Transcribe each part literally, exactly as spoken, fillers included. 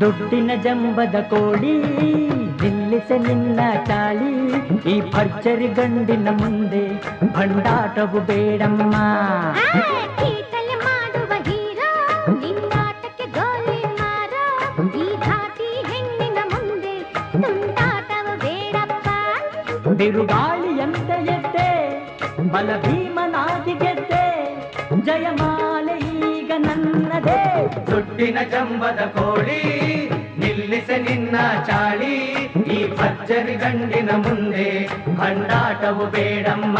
ದುಡ್ಡಿನ ಜಂಬದ ಕೋಳಿ ನಿಲ್ಲಿಸೆ ನಿನ್ನ ಚಾಳಿ, ಈ ಭರ್ಜರಿ ಗಂಡಿನ ಮುಂದೆ ಭಂಡಾಟವು ಬೇಡಮ್ಮ. ಬಿರುಗಾಳಿಯಂತೆ ಎದ್ದೆ ಬಲ ಭೀಮನಾಗಿ ಗೆದ್ದೆ, ಜಯಮಾಲೆ ಈಗ ನನ್ನದೇ. ದುಡ್ಡಿನ ಜಂಬದ ಕೋಳಿ ನಿಲ್ಲಿಸೆ ನಿನ್ನ ಚಾಳಿ, ಈ ಭರ್ಜರಿ ಗಂಡಿನ ಮುಂದೆ ಭಂಡಾಟವು ಬೇಡಮ್ಮ.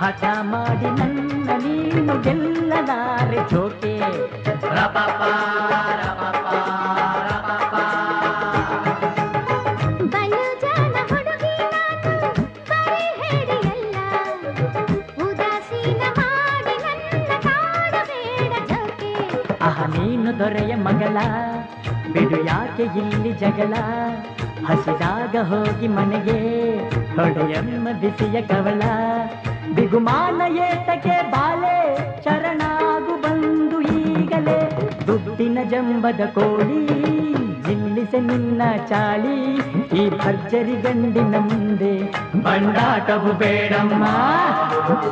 ಹಠ ಮಾಡಿ ನನ್ನ ನೀನು ಗೆಲ್ಲಲಾರೆ ಜೋಕೆ. ಅಹ ನೀನು ದೊರೆಯ ಮಗಳ ಬಿಡು ಯಾಕೆ ಇಲ್ಲಿ ಜಗಳ, ಹಸಿದಾಗ ಹೋಗಿ ಮನೆಗೆ ಹೊಡೆಯಮ್ಮ ಬಿಸಿಯ ಕವಳ. ಬಿಗುಮಾನ ಏತಕ್ಕೆ ಬಾಲೆ ಶರಣಾಗು ಬಂದು ಈಗಲೇ. ದುಡ್ಡಿನ ಜಂಬದ ಕೋಳಿ ಜಿಲ್ಲಿಸೆ ನಿನ್ನ ಚಾಳಿ, ಈ ಭರ್ಜರಿ ಗಂಡಿನ ಮುಂದೆ ಬಂಡಾಟವು ಬೇಡಮ್ಮ. ಹುಡುಗ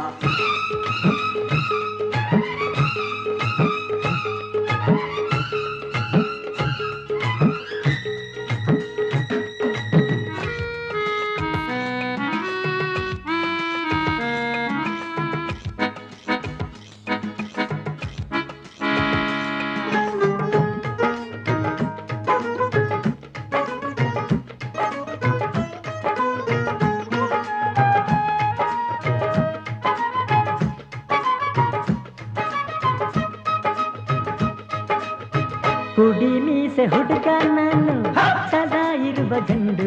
ನಾನು ಸದಾ ಇರುವ ಗಂಡು,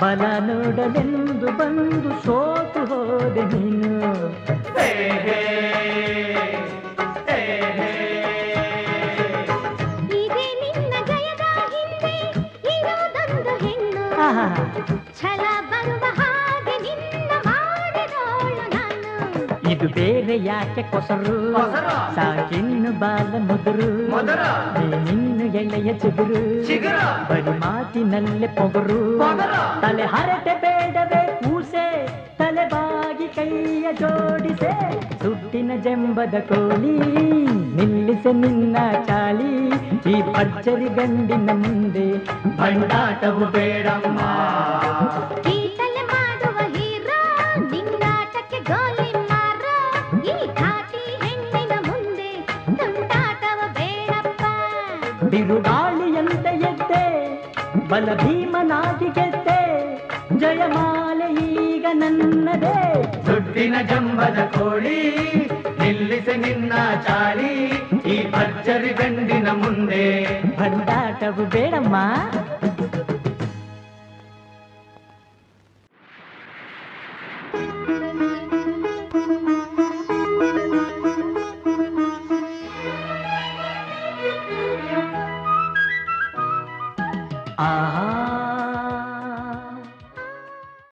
ಬಲ ನೋಡಲೆಂದು ಬಂದು ಸೋತು ಹೋದೆ ನೀನು. ಇದು ಬೇರೆ ಯಾಕೆ ಕೊಸರು, ಸಾಕಿನ್ನು ಬಾಲ ಮುದುರು, ನೀನಿನ್ನು ಎಳೆಯ ಚಿಗುರು, ಬರಿ ಮಾತಿನಲ್ಲೇ ಪೊಗರು. ತಲೆ ಹರಟೆ ಬೇಡವೇ ಕೂಸೆ, ತಲೆ ಬಾಗಿ ಕೈಯ ಜೋಡಿಸೆ. ದುಡ್ಡಿನ ಜಂಬದ ಕೋಳಿ ನಿಲ್ಲಿಸೆ ನಿನ್ನ ಚಾಳಿ, ಈ ಭರ್ಜರಿ ಗಂಡಿನ ಮುಂದೆ ಭಂಡಾಟವು ಬೇಡಮ್ಮ. ಬಿರುಗಾಳಿಯಂತೆ ಎದ್ದೆ ಬಲ ಭೀಮನಾಗಿ ಗೆದ್ದೆ, ಜಯಮಾಲೆ ಈಗ ನನ್ನದೇ. ದುಡ್ಡಿನ ಜಂಬದ ಕೋಳಿ ನಿಲ್ಲಿಸೆ ನಿನ್ನ ಚಾಳಿ, ಈ ಭರ್ಜರಿ ಗಂಡಿನ ಮುಂದೆ ಭಂಡಾಟವು ಬೇಡಮ್ಮ.